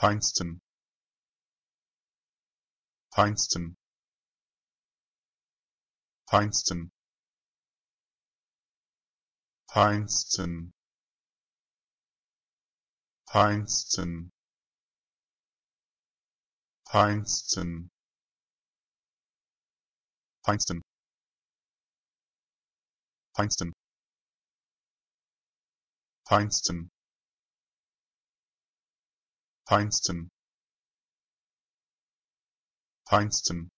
Feinsten. Feinsten. Feinsten. Feinsten. Feinsten. Feinsten. Feinsten. Feinsten. Feinsten. Feinsten. Feinsten.